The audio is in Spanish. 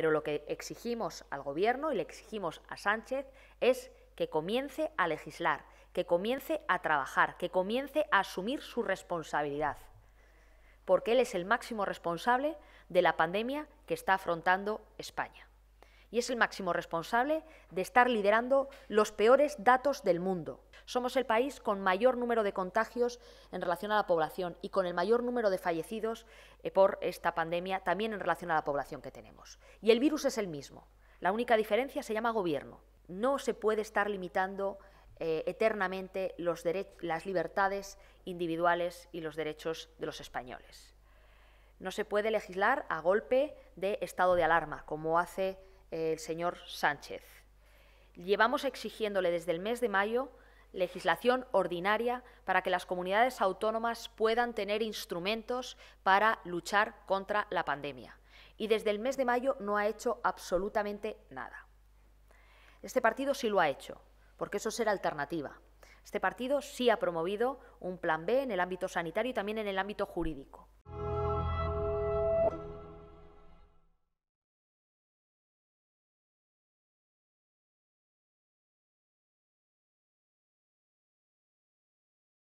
Pero lo que exigimos al Gobierno y le exigimos a Sánchez es que comience a legislar, que comience a trabajar, que comience a asumir su responsabilidad, porque él es el máximo responsable de la pandemia que está afrontando España. Y es el máximo responsable de estar liderando los peores datos del mundo. Somos el país con mayor número de contagios en relación a la población y con el mayor número de fallecidos por esta pandemia también en relación a la población que tenemos. Y el virus es el mismo. La única diferencia se llama gobierno. No se puede estar limitando eternamente las libertades individuales y los derechos de los españoles. No se puede legislar a golpe de estado de alarma, como hace el señor Sánchez. Llevamos exigiéndole desde el mes de mayo legislación ordinaria para que las comunidades autónomas puedan tener instrumentos para luchar contra la pandemia. Y desde el mes de mayo no ha hecho absolutamente nada. Este partido sí lo ha hecho, porque eso será alternativa. Este partido sí ha promovido un plan B en el ámbito sanitario y también en el ámbito jurídico.